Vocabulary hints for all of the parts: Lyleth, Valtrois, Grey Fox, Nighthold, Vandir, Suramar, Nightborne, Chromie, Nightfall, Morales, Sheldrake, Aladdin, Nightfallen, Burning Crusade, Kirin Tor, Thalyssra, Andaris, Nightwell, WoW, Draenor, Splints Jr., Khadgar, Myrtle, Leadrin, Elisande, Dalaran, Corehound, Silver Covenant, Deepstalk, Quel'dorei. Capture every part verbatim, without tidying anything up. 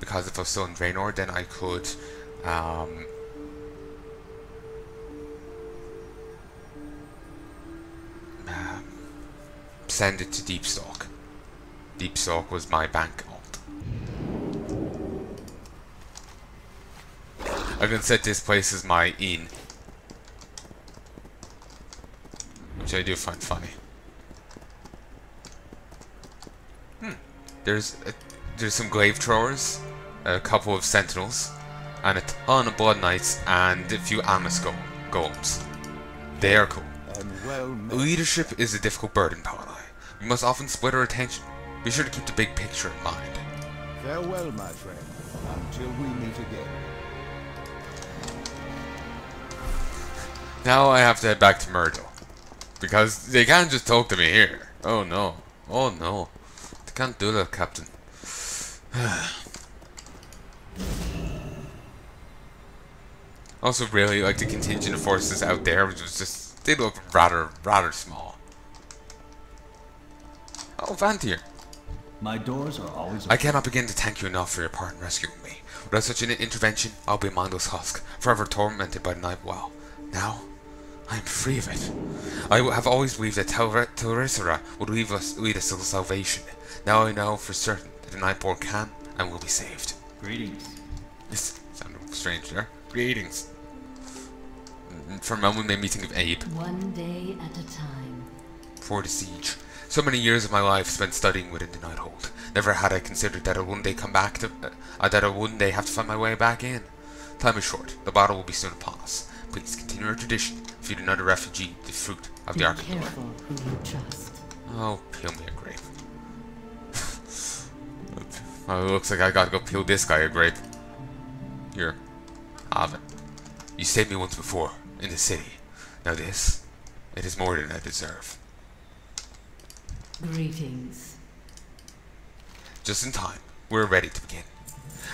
because if I was still in Draenor, then I could um, um, send it to Deepstalk. Deepstalk was my bank alt. I can set this place as my inn, which I do find funny. Hmm. There's a, there's some glaive throwers, a couple of sentinels, and a ton of blood knights, and a few amethyst go golems. They are cool. Well, leadership is a difficult burden, Palnai. We must often split our attention. Be sure to keep the big picture in mind. Farewell, my friend. Until we meet again. Now I have to head back to Myrtle, because they can't just talk to me here. Oh no. Oh no. They can't do that, Captain. Also really like the contingent of forces out there, which was just, they look rather, rather small. Oh, Vandir. My doors are always open. I cannot begin to thank you enough for your part in rescuing me. Without such an intervention, I'll be a mindless husk, forever tormented by the Nightwell. Now, I am free of it. I have always believed that Thalyssra would leave us, lead us to salvation. Now I know for certain that the Nightborne can and will be saved. Greetings. This sounded strange there. Greetings. For a moment made me think of Abe. One day at a time. For the siege. So many years of my life spent studying within the Nighthold. Never had I considered that I one day come back to, uh, that I one day have to find my way back in. Time is short. The battle will be soon upon us. Please continue our tradition. Feed another refugee the fruit of the Arcador. Be careful who you trust. Oh, peel me a grape. Oh, it looks like I gotta go peel this guy a grape. Here, have it. You saved me once before in the city. Now this, it is more than I deserve. Greetings. Just in time, we're ready to begin.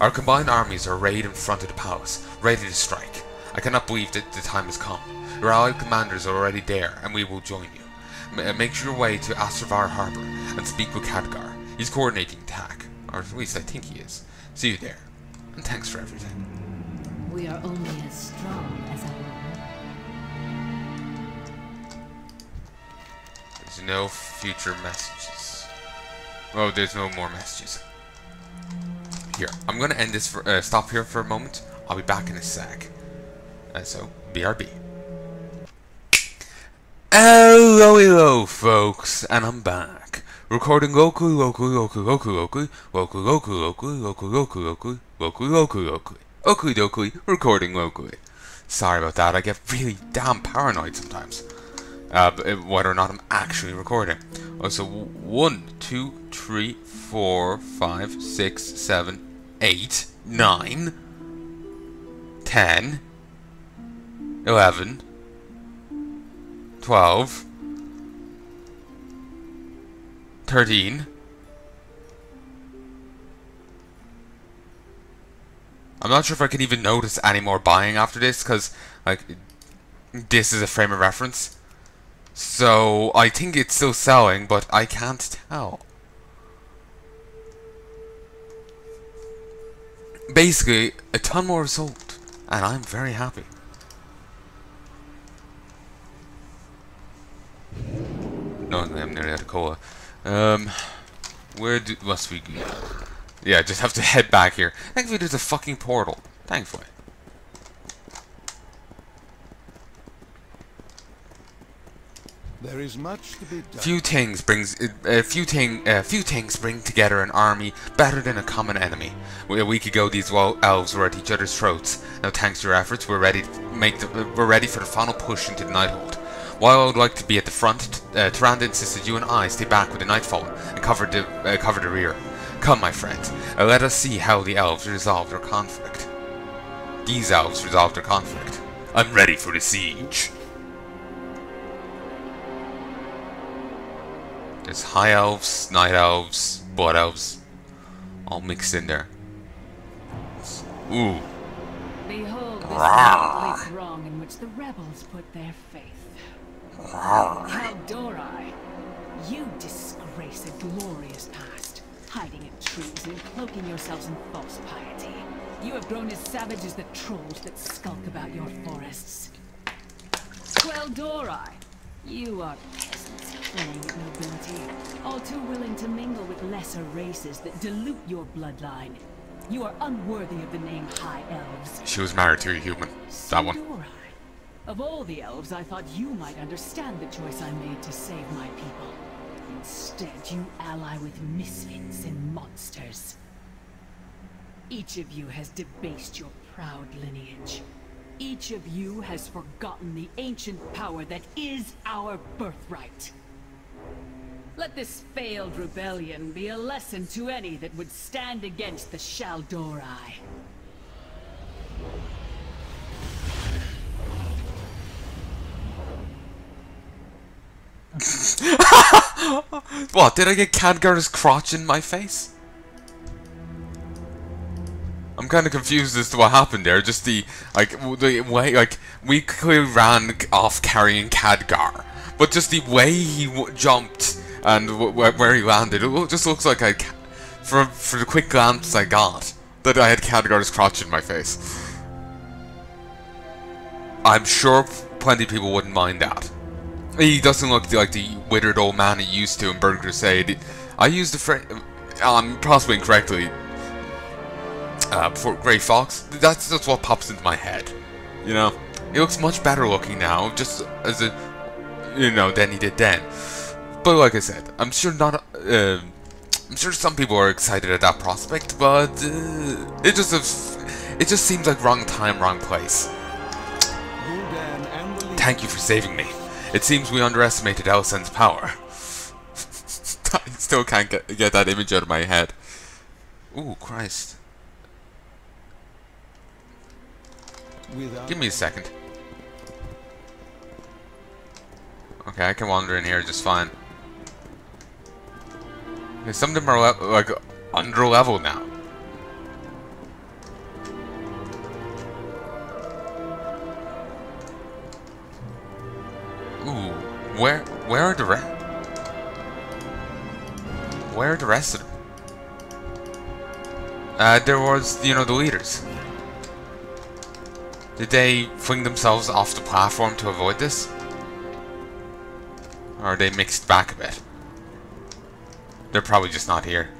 Our combined armies are arrayed in front of the palace, ready to strike. I cannot believe that the time has come. Your allied commanders are already there, and we will join you. M make your way to Astravar Harbour and speak with Khadgar. He's coordinating attack, or at least I think he is. See you there, and thanks for everything. We are only as strong as our no future messages. Oh, there's no more messages. Here, I'm gonna end this for uh, stop here for a moment. I'll be back in a sec. And so, B R B. Hello, hello, folks, and I'm back. Recording locally, locally, locally, locally, locally, locally, locally, locally, locally, locally, locally, locally, locally, locally, locally, locally, recording locally. Sorry about that. I get really damn paranoid sometimes. Uh, whether or not I'm actually recording. Oh, so one, two, three, four, five, six, seven, eight, nine, ten, eleven, twelve, thirteen. I'm not sure if I can even notice any more buying after this, because like, this is a frame of reference. So, I think it's still selling, but I can't tell. Basically, a ton more sold, and I'm very happy. No, I'm nearly out of cola. Um, where do, must we go? Yeah, just have to head back here. Thankfully, there's a fucking portal. Thankfully. There is much to be done. Few things brings a uh, few thing a uh, few things bring together an army better than a common enemy. A week ago, these elves were at each other's throats. Now, thanks to your efforts, we're ready to make the, we're ready for the final push into the Nighthold. While I would like to be at the front, uh, Tyrande insisted you and I stay back with the Nightfall and cover the uh, cover the rear. Come, my friend, uh, let us see how the elves resolve their conflict. These elves resolve their conflict. I'm ready for the siege. There's high elves, night elves, blood elves, all mixed in there. Ooh. Behold this nightly throng in which the rebels put their faith. How dare I? You disgrace a glorious past. hiding in trees and cloaking yourselves in false piety. You have grown as savage as the trolls that skulk about your forests. Quel'dorei, you are peasants playing at nobility, all too willing to mingle with lesser races that dilute your bloodline. You are unworthy of the name High Elves. She was married to a human. That one. Sheldrake. Of all the elves, I thought you might understand the choice I made to save my people. Instead, you ally with misfits and monsters. Each of you has debased your proud lineage. Each of you has forgotten the ancient power that is our birthright. Let this failed rebellion be a lesson to any that would stand against the Shaldorei. What, did I get Khadgar's crotch in my face? I'm kind of confused as to what happened there. Just the like the way like we clearly ran off carrying Khadgar, but just the way he w jumped and w where he landed, it just looks like I, for for the quick glance I got, that I had Khadgar's crotch in my face. I'm sure plenty of people wouldn't mind that. He doesn't look like the withered old man he used to in Burning Crusade. I used the phrase, um, possibly incorrectly, uh, before Grey Fox. That's just what pops into my head. You know, he looks much better looking now, just as a, you know, than he did then. But like I said, I'm sure not. Uh, I'm sure some people are excited at that prospect, but uh, it just it just seems like wrong time, wrong place. Thank you for saving me. It seems we underestimated Elisande's power. I still can't get, get that image out of my head. Ooh, Christ. Without Give me a second. Okay, I can wander in here just fine. Okay, some of them are, le like, under level now. Ooh, where, where are the re- Where are the rest of them? Uh, there was, you know, the leaders. Did they fling themselves off the platform to avoid this? Or are they mixed back a bit? They're probably just not here.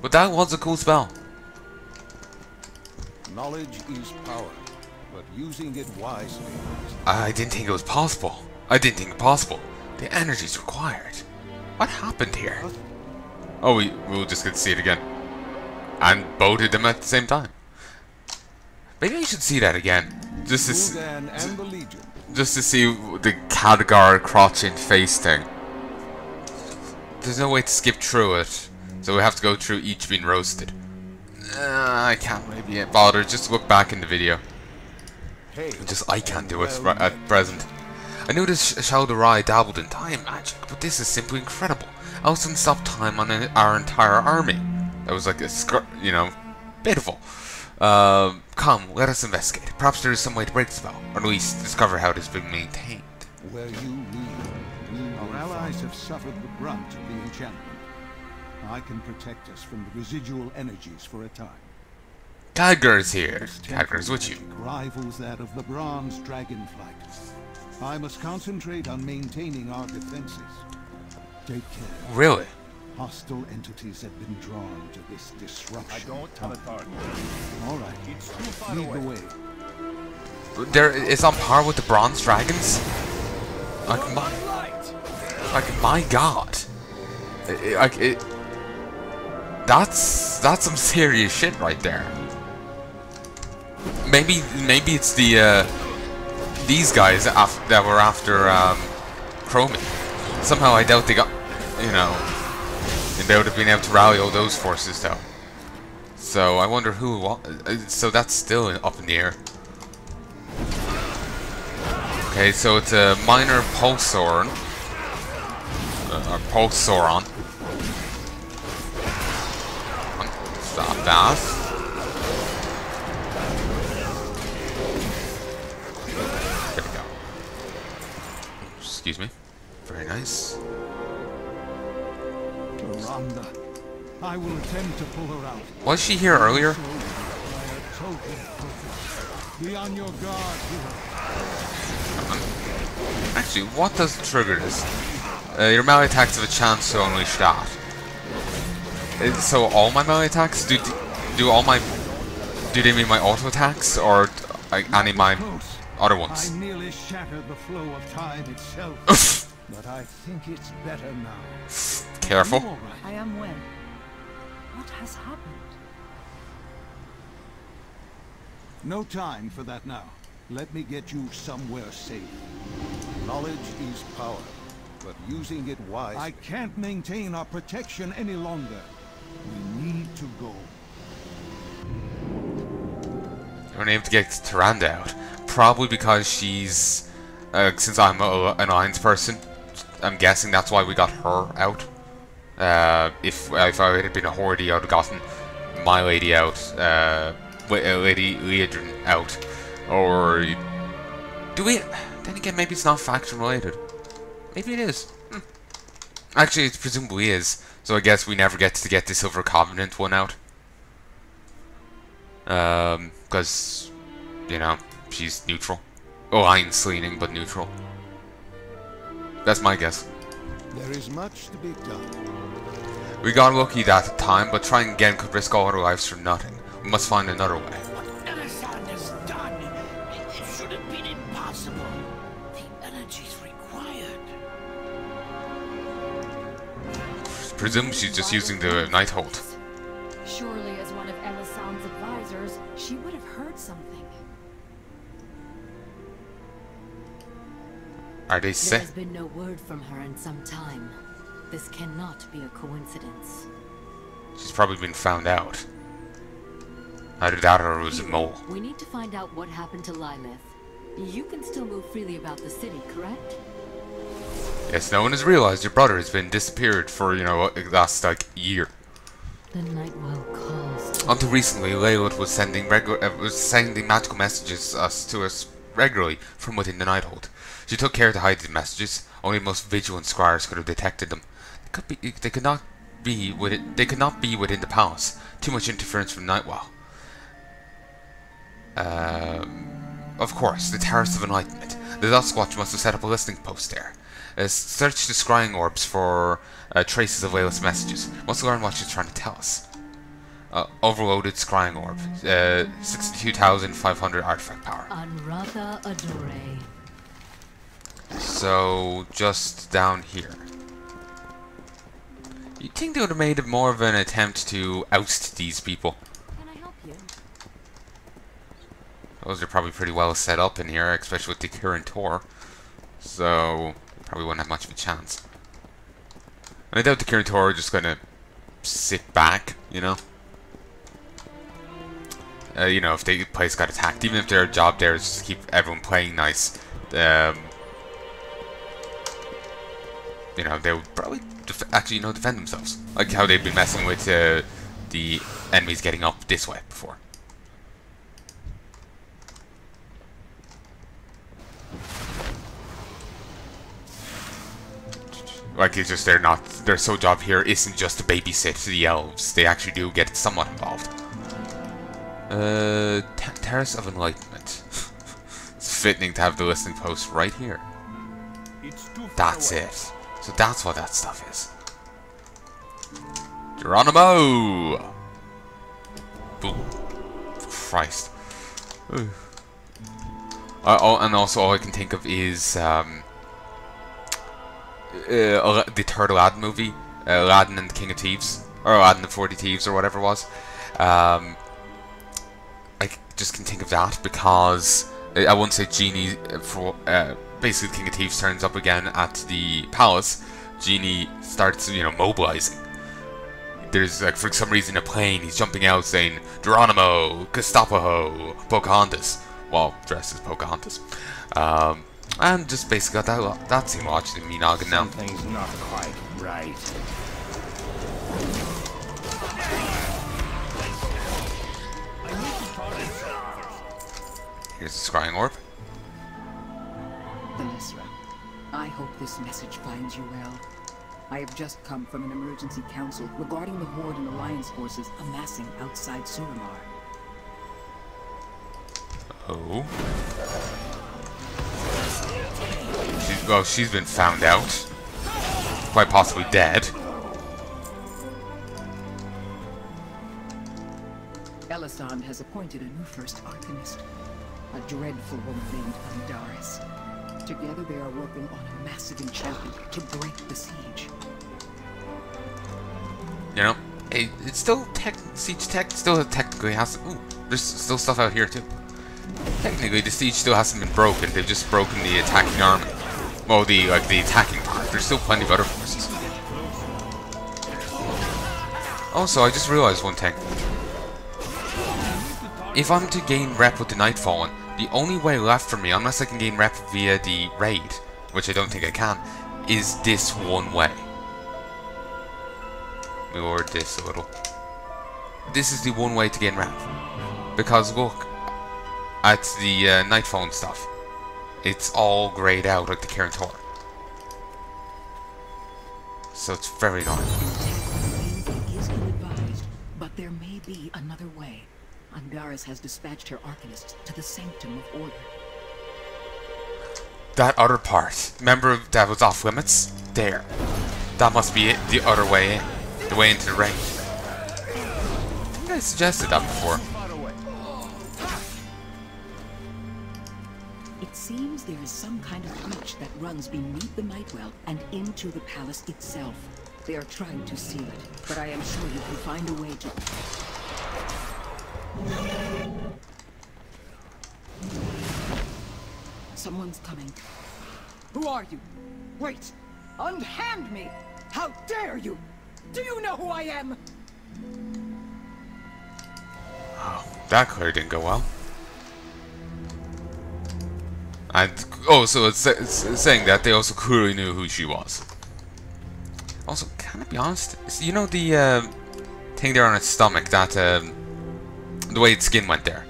But that was a cool spell. Knowledge is power. But using it wisely. I didn't think it was possible. I didn't think it possible. The energy's required. What happened here? Oh, we, we'll just get to see it again. And boated them at the same time. Maybe I should see that again. Just to, see, just to see the Khadgar crotch in face thing. There's no way to skip through it. So we have to go through each being roasted. Uh, I can't maybe bother. Just look back in the video. Just I can't do it right at present. I knew this Shaldorei dabbled in time magic, but this is simply incredible. Elisande stopped time on an, our entire army. That was like a scr you know, pitiful. Uh, come, let us investigate. Perhaps there is some way to break the spell, or at least discover how it has been maintained. Where you lead, our allies have suffered the brunt of the enchantment. I can protect us from the residual energies for a time. Khadgar's here. Khadgar's with you. Rivals that of the Bronze Dragon Flight. I must concentrate on maintaining our defenses. Take care. Really? Hostile entities have been drawn to this disruption. I don't have authority. All right. It's too far Lead away. The way. There, it's on par with the Bronze Dragons. Like my, like my God. Like it. That's that's some serious shit right there. Maybe, maybe it's the, uh, these guys af that were after, um, Chromie. Somehow I doubt they got, you know, and they would have been able to rally all those forces, though. So, I wonder who, uh, so that's still up in the air. Okay, so it's a minor pulsoron, uh, or pulsoron. Stop that. Excuse me. Very nice. Rhonda. I will attempt to pull her out. Was she here earlier? Be on your guard here. Actually, what does trigger this? Uh, your melee attacks have a chance to only shot. So all my melee attacks do do all my do they mean my auto attacks or like, any of my other ones? I nearly shattered the flow of time itself, but I think it's better now. Careful. Right. I am well. What has happened? No time for that now. Let me get you somewhere safe. Knowledge is power, but using it wisely. I can't maintain our protection any longer. We need to go. We're going to get Tyrande out. Probably because she's... Uh, since I'm a, an Irons person, I'm guessing that's why we got her out. Uh, if, if I had been a Horde, I would have gotten my lady out. Uh... Lady Leadrin out, or do we? Then again, maybe it's not faction related. Maybe it is. Hmm. Actually, it presumably is. So I guess we never get to get the Silver Covenant one out, um, because you know she's neutral. Oh, Alliance leaning, but neutral. That's my guess. There is much to be done. We got lucky that time, but trying again could risk all our lives for nothing. We must find another way. What Elisande has done, it, it should have been impossible. The energy's required. Presume she's just using the Nighthold. Surely, as one of Elisande's advisors, she would have heard something. Are they sick? There's been no word from her in some time. This cannot be a coincidence. She's probably been found out. I doubt her was a mole. We need to find out what happened to Lyleth. You can still move freely about the city, correct? Yes, no one has realized your brother has been disappeared for, you know, last, like, year. The Nightwell calls. Until recently, Lyleth was sending regular, uh, was sending magical messages us to us regularly from within the Nighthold. She took care to hide the messages. Only the most vigilant scryers could have detected them. They could be, they could not be within, they could not be within the palace. Too much interference from Nightwell. Um, of course, the Terrace of Enlightenment. The Dusk Watch must have set up a listening post there. Uh, search the scrying orbs for uh, traces of Lyleth's messages. Must learn what she's trying to tell us. Uh, overloaded scrying orb. Uh, sixty-two thousand five hundred artifact power. So, just down here. You'd think they would have made more of an attempt to oust these people. Those are probably pretty well set up in here, especially with the Kirin Tor. So, probably wouldn't have much of a chance. And I doubt the Kirin Tor are just going to sit back, you know? Uh, you know, if the place got attacked. Even if their job there is just to keep everyone playing nice. Um, you know, they would probably def actually, you know, defend themselves. Like how they'd been messing with uh, the enemies getting up this way before. Like, it's just they're not, their sole job here isn't just to babysit the elves. They actually do get somewhat involved. Uh, Terrace of Enlightenment. It's fitting to have the listening post right here. That's it. So that's what that stuff is. Geronimo! Boom. Christ. Uh, oh, and also all I can think of is, um... Uh, the third Aladdin movie, uh, Aladdin and the King of Thieves, or Aladdin and forty Thieves, or whatever it was. Um, I just can think of that because I wouldn't say Genie. For uh, basically, the King of Thieves turns up again at the palace. Genie starts, you know, mobilizing. There's like for some reason a plane. He's jumping out saying Geronimo, Gestapo, Pocahontas, while well, dressed as Pocahontas. Um, And just basically got that lo that scene watching me noggin now. Something's not quite right. Here's the scrying orb. Thalyssra, I hope this message finds you well. I have just come from an emergency council regarding the Horde and Alliance forces amassing outside Suramar. Oh. She's, well, she's been found out. Quite possibly dead. Elisande has appointed a new First Arcanist, a dreadful woman named Andaris. Together they are working on a massive enchantment to break the siege. You know, it, it's still tech, siege tech still technically has. Ooh, there's still stuff out here too. Technically, the siege still hasn't been broken. They've just broken the attacking army. Well, the like the attacking part. There's still plenty of other forces. Also, I just realized one thing. If I'm to gain rep with the Nightfallen, the only way left for me, unless I can gain rep via the raid, which I don't think I can, is this one way. We lowered this a little. This is the one way to gain rep. Because look at the uh, Nightfallen stuff. It's all grayed out like the Kirin Tor. So it's very annoying. It is ill-advised, but there may be another way. Andaris has dispatched her Arcanists to the Sanctum of Order. That other part. Remember that was off limits? There. That must be it. The other way in. The way into the ring. I think I suggested that before. It seems there is some kind of breach that runs beneath the Nightwell and into the palace itself. They are trying to seal it, but I am sure you can find a way to... Someone's coming. Who are you? Wait! Unhand me! How dare you! Do you know who I am? Oh, that clearly didn't go well. And oh, so it's, it's saying that they also clearly knew who she was. Also, can I be honest? You know the uh, thing there on its stomach that. Um, The way its skin went there.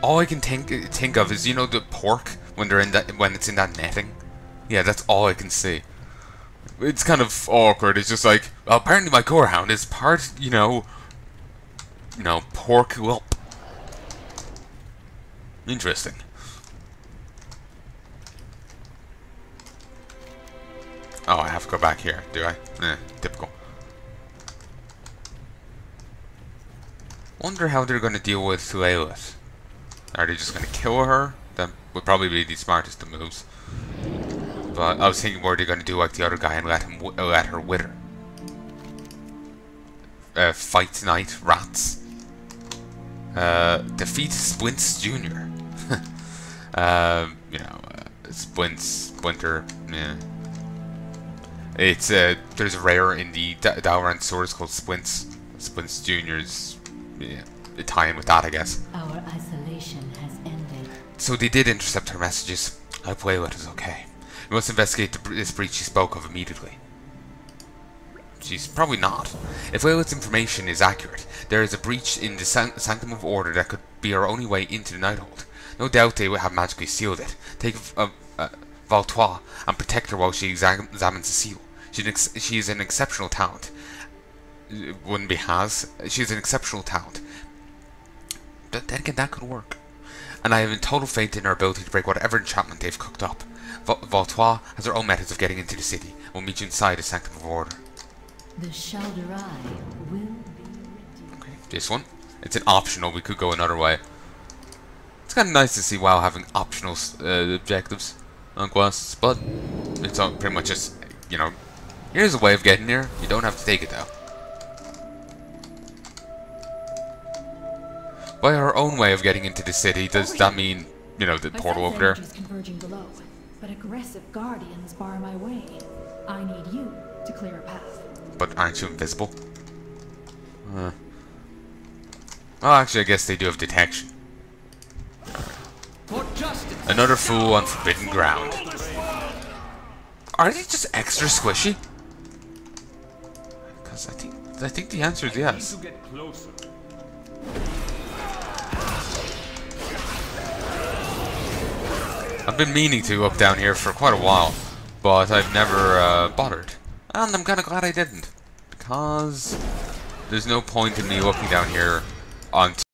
All I can think think of is, you know, the pork when they're in that when it's in that netting. Yeah, that's all I can see. It's kind of awkward. It's just like, well, apparently my corehound is part, you know, you know, pork lump. Interesting. Oh, I have to go back here, do I? Eh, typical. Wonder how they're going to deal with Lyleth. Are they just going to kill her? That would probably be the smartest of moves. But I was thinking more they're going to do like the other guy and let him w let her with her. Uh, fight tonight, rats. Uh, defeat Splints Junior uh, you know, uh, Splints, Splinter. Yeah. It's uh, there's a rare in the Dalaran swords called Splints. Splints Junior's. Yeah, tie in with that, I guess. Our isolation has ended. So they did intercept her messages. I hope Lyleth is okay. We must investigate the, this breach she spoke of immediately. She's probably not. If Lyleth's information is accurate, there is a breach in the san Sanctum of Order that could be our only way into the Nighthold. No doubt they would have magically sealed it. Take uh, uh, Valtrois and protect her while she exam examines the seal. She, ex she is an exceptional talent. Wouldn't be has. She's an exceptional talent. But then again, that could work. And I have in total faith in her ability to break whatever enchantment they've cooked up. Valtrois has her own methods of getting into the city. We'll meet you inside the Sanctum of Order. The Shaldorei will be. Okay, this one. It's an optional. We could go another way. It's kind of nice to see WoW having optional uh, objectives on quests, but it's all pretty much just, you know, here's a way of getting there. You don't have to take it though. By our own way of getting into the city, does that mean, you know, the portal over there? Converging below, but aggressive guardians bar my way. I need you to clear a path. But aren't you invisible? Uh, well, actually, I guess they do have detection. Another fool on forbidden ground. Are they just extra squishy? Because I think I think the answer is yes. I've been meaning to up down here for quite a while, but I've never uh, bothered. And I'm kind of glad I didn't, because there's no point in me looking down here on